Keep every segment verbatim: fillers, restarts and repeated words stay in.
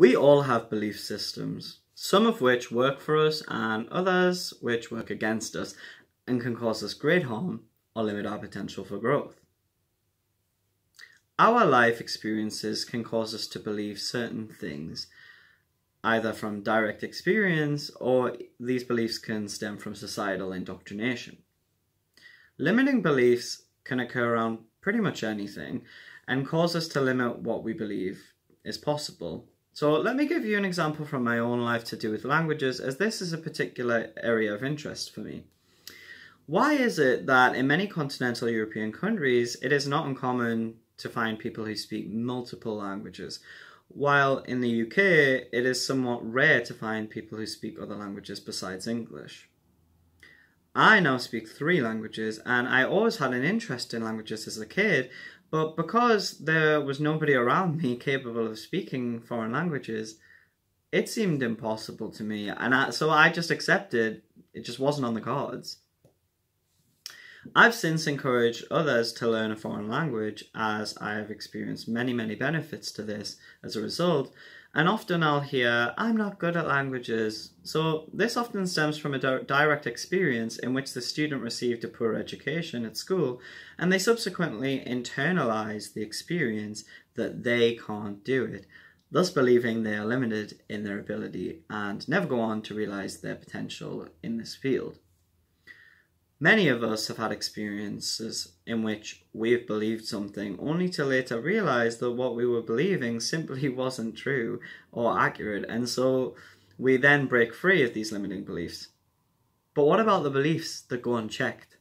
We all have belief systems, some of which work for us and others which work against us and can cause us great harm or limit our potential for growth. Our life experiences can cause us to believe certain things, either from direct experience or these beliefs can stem from societal indoctrination. Limiting beliefs can occur around pretty much anything and cause us to limit what we believe is possible. So let me give you an example from my own life to do with languages, as this is a particular area of interest for me. Why is it that in many continental European countries, it is not uncommon to find people who speak multiple languages, while in the U K, it is somewhat rare to find people who speak other languages besides English? I now speak three languages, and I always had an interest in languages as a kid, but because there was nobody around me capable of speaking foreign languages, it seemed impossible to me, and I, so I just accepted it just wasn't on the cards. I've since encouraged others to learn a foreign language, as I have experienced many, many benefits to this as a result, and often I'll hear, "I'm not good at languages." So this often stems from a di- direct experience in which the student received a poor education at school, and they subsequently internalize the experience that they can't do it, thus believing they are limited in their ability and never go on to realize their potential in this field. Many of us have had experiences in which we've believed something only to later realize that what we were believing simply wasn't true or accurate, and so we then break free of these limiting beliefs. But what about the beliefs that go unchecked?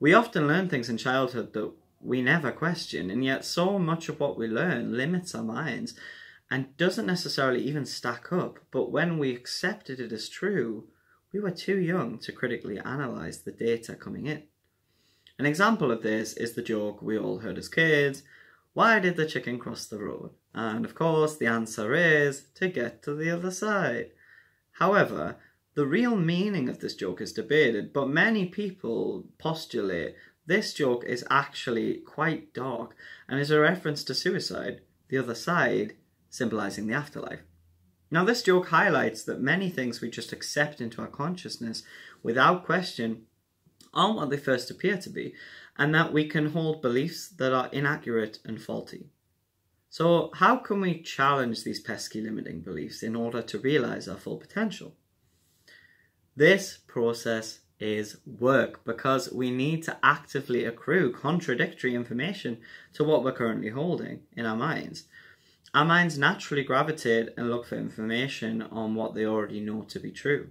We often learn things in childhood that we never question, and yet so much of what we learn limits our minds and doesn't necessarily even stack up, but when we accepted it as true, we were too young to critically analyze the data coming in. An example of this is the joke we all heard as kids, "Why did the chicken cross the road?" And of course, the answer is to get to the other side. However, the real meaning of this joke is debated, but many people postulate this joke is actually quite dark and is a reference to suicide, the other side symbolizing the afterlife. Now, this joke highlights that many things we just accept into our consciousness without question aren't what they first appear to be, and that we can hold beliefs that are inaccurate and faulty. So how can we challenge these pesky limiting beliefs in order to realize our full potential? This process is work, because we need to actively accrue contradictory information to what we're currently holding in our minds. Our minds naturally gravitate and look for information on what they already know to be true.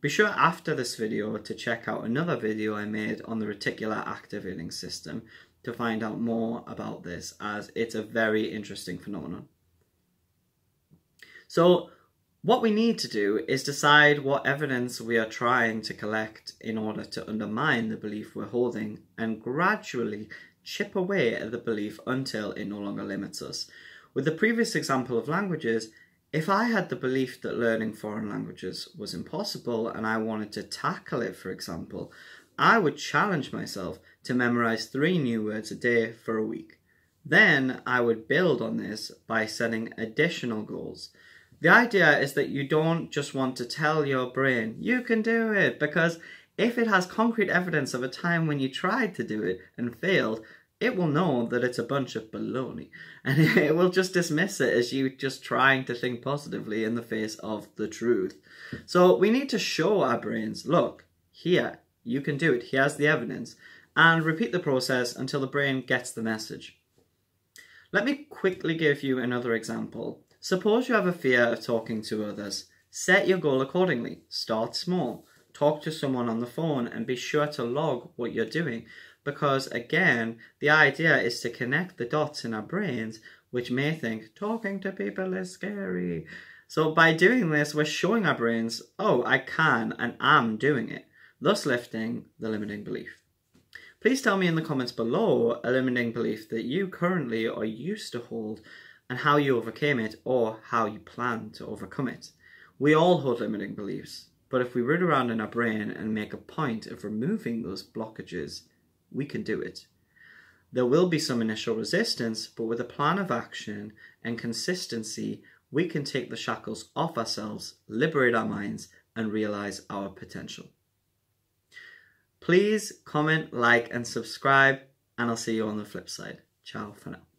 Be sure after this video to check out another video I made on the reticular activating system to find out more about this, as it's a very interesting phenomenon. So what we need to do is decide what evidence we are trying to collect in order to undermine the belief we're holding and gradually chip away at the belief until it no longer limits us. With the previous example of languages, if I had the belief that learning foreign languages was impossible and I wanted to tackle it, for example, I would challenge myself to memorize three new words a day for a week. Then I would build on this by setting additional goals. The idea is that you don't just want to tell your brain, "You can do it," because if it has concrete evidence of a time when you tried to do it and failed, it will know that it's a bunch of baloney, and it will just dismiss it as you just trying to think positively in the face of the truth. So we need to show our brains, "Look, here, you can do it, here's the evidence," and repeat the process until the brain gets the message. Let me quickly give you another example. Suppose you have a fear of talking to others. Set your goal accordingly. Start small. Talk to someone on the phone and be sure to log what you're doing, because again, the idea is to connect the dots in our brains, which may think talking to people is scary. So by doing this, we're showing our brains, "Oh, I can and I'm doing it," thus lifting the limiting belief. Please tell me in the comments below a limiting belief that you currently or used to hold and how you overcame it or how you plan to overcome it. We all hold limiting beliefs, but if we root around in our brain and make a point of removing those blockages, we can do it. There will be some initial resistance, but with a plan of action and consistency, we can take the shackles off ourselves, liberate our minds, and realize our potential. Please comment, like, and subscribe, and I'll see you on the flip side. Ciao for now.